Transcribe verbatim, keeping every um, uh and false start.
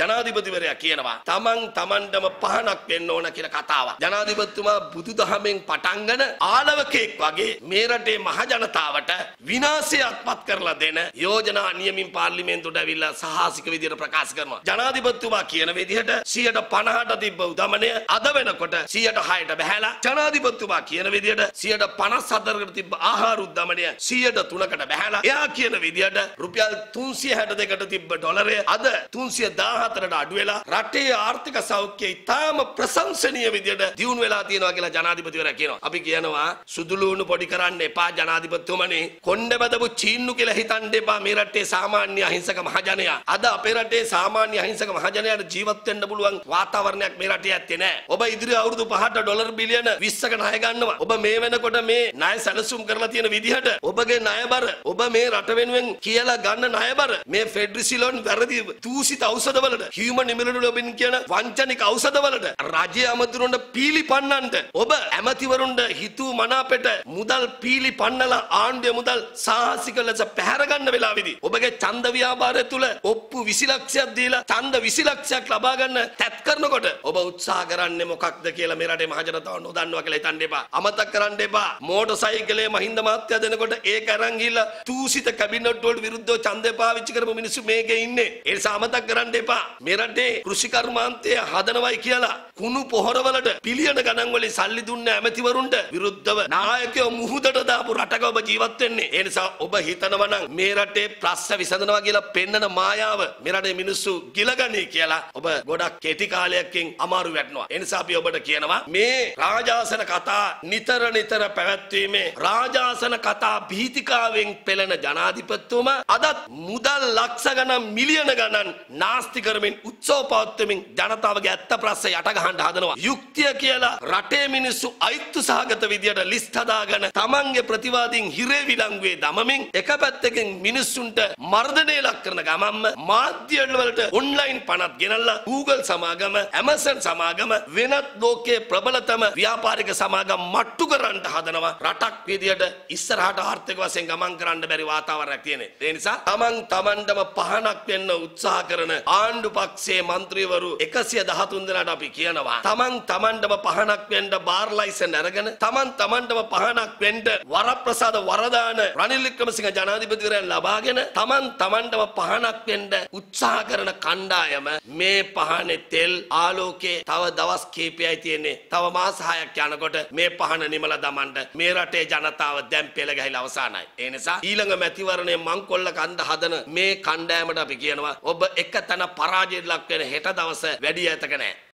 ජනාධිපතිවරයා කියනවා තමන් තමන්ටම පහනක් වෙන්න ඕන කියලා කතාවක්. ජනාධිපතිතුමා බුදුදහමෙන් පටන්ගෙන ආලවකෙක් වගේ මේ රටේ මහ ජනතාවට විනාශය අත්පත් කරලා දෙන යෝජනා නියමින් පාර්ලිමේන්තුවට ඇවිල්ලා සාහසික විදියට ප්‍රකාශ කරනවා. ජනාධිපතිතුමා කියන විදිහට සියයට පනහට තිබ්බ උදමනය අද වෙනකොට සියයට හයට බැහැලා ජනාධිපතිතුමා කියන විදිහට සියයට පනස් හතරකට තිබ්බ ආහාර උදමනය සියයට තුනකට බැහැලා එයා කියන විදිහට රුපියල් තුන්සියය හැට දෙකකට තිබ්බ ඩොලරය අද තුන්සියය දහ හතරට අඩු වෙලා රටේ ආර්ථික සෞඛ්‍යය ඉතාම ප්‍රශංසනීය විදියට දියුණු වෙලා තියෙනවා කියලා ජනාධිපතිවරයා කියනවා. අපි කියනවා සුදුලූණු පොඩි කරන්න එපා ජනාධිපතිතුමනි, කොණ්ඩ බදපු චීන්නු කියලා හිතන්න එපා. මේ රටේ සාමාන්‍ය අහිංසක මහජනයා, අද අපේ රටේ සාමාන්‍ය අහිංසක මහජනයාට ජීවත් වෙන්න පුළුවන් වාතාවරණයක් මේ රටේ ඇත්තේ නැහැ. ඔබ ඉදිරි අවුරුදු පහට ඩොලර් බිලියන විස්සක ණය ගන්නවා. ඔබ මේ වෙනකොට මේ ණය සැලසුම් කරලා තියෙන විදිහට ඔබගේ ණය බර, ඔබ මේ රට වෙනුවෙන් කියලා ගන්න ණය බර, මේ ෆෙඩ්‍රිසිලොන් වැරදි දූෂිත අවසදවලට, හියුමන් ඉමුනොලොබින් කියන වංචනික අවසදවලට, රජයේ අමතුරුන්ට පීලි පන්නන්නට, ඔබ ඇමතිවරුන්ට හිතූ මනාපෙට මුදල් පීලි පන්නලා ආණ්ඩුවේ මුදල් සාහසික ලෙස පැහැර ගන්න වෙලාවෙදී ඔබගේ ඡන්ද ව්‍යාපාරය තුල ඔප්පු විසි ලක්ෂයක් දීලා ඡන්ද විසි ලක්ෂයක් ලබා ගන්න තැත් කරනකොට ඔබ උත්සාහ කරන්නේ මොකක්ද කියලා මේ රටේ මහ ජනතාව නොදන්නවා කියලා හිතන්න එපා. අමතක කරන්න එපා. මෝටරසයිකලේ මහින්ද මහත්තයා දෙනකොට ඒක අරන් ගිහිල්ලා දූෂිත කැබිනට් වලට විරුද්ධව ඡන්දය පාවිච්චි කරපු මිනිස්සු මේකේ ඉන්නේ. ඒ නිසා අමතක කරන්න එපා. මේ රටේ කෘෂිකර්මාන්තය හදනවයි කියලා කුණු පොහොරවලට පිළියන ගණන් වලින් සල්ලි දුන්න ඇමතිවරුන්ට විරුද්ධව නායකයෝ මුහුදට දාපු රටක ඔබ ජීවත් වෙන්නේ. ඒ නිසා ඔබ හිතනවා නම් මේ රටේ ප්‍රශ්න විසඳනවා කියලා පෙන්නන මායාව මේ රටේ මිනිස්සු ගිලගනී කියලා ඔබ ගොඩක් කෙටි කාලයකින් අමාරු වැටෙනවා. ඒ නිසා අපි ඔබට කියනවා මේ රාජාසන කතා නිතර නිතර පැවැත්වීමේ රාජාසන කතා භීතිකාවෙන් පෙළෙන ජනාධිපතිතුමා අදත් මුදල් ලක්ෂ ගණන් මිලියන ගණන් නාස්ති කරමින් උත්සව පවත්වමින් ජනතාවගේ ඇත්ත ප්‍රශ්න යට ගහන හදනවා. යුක්තිය කියලා රටේ මිනිස්සු අයිත්තු සහගත විදියට ලිස්ට් හදාගෙන තමන්ගේ ප්‍රතිවාදීන් හිරේ විලංගුවේ දමමින් එක පැත්තකින් මිනිස්සුන්ට මර්ධනය ලක් කරන ගමන්ම මාධ්‍ය වලට ඔන්ලයින් පනත් ගෙනල්ලා Google සමාගම, Amazon සමාගම වෙනත් ලෝකයේ ප්‍රබලතම ව්‍යාපාරික සමාගම් මට්ටු කරන්න හදනවා. රටක් විදියට ඉස්සරහට ආර්ථික වශයෙන් ගමන් කරන්න බැරි වාතාවරණයක් තියෙනවා. ඒ නිසා තමන් තමන්ටම පහනක් වෙන්න උත්සාහ කරන ආණ්ඩු පක්ෂයේ മന്ത്രിවරු එකසිය දහතුන් දෙනාට අපි කියන තමන් තමන්ටම පහනක් වෙන්න බාර් ලයිසන් අරගෙන තමන් තමන්ටම පහනක් වෙන්න වරප්‍රසාද වරදාන රනිල් වික්‍රමසිංහ ජනාධිපතිවරයන් ලබාගෙන තමන් තමන්ටම පහනක් වෙන්න උත්සාහ කරන කණ්ඩායම මේ පහනේ තෙල් ආලෝකයේ තව දවස් කීපයයි තියෙන්නේ. තව මාස හයක් යනකොට මේ පහන නිමලා දමන්න මේ රටේ ජනතාව දැන් පෙළ ගැහිලා අවසానයි. ඒ නිසා ඊළඟ මැතිවරණය මංකොල්ල කන්ද හදන මේ කණ්ඩායමට අපි කියනවා ඔබ එකතන පරාජයට ලක් වෙන හෙට දවස වැඩි ඈතක නැහැ.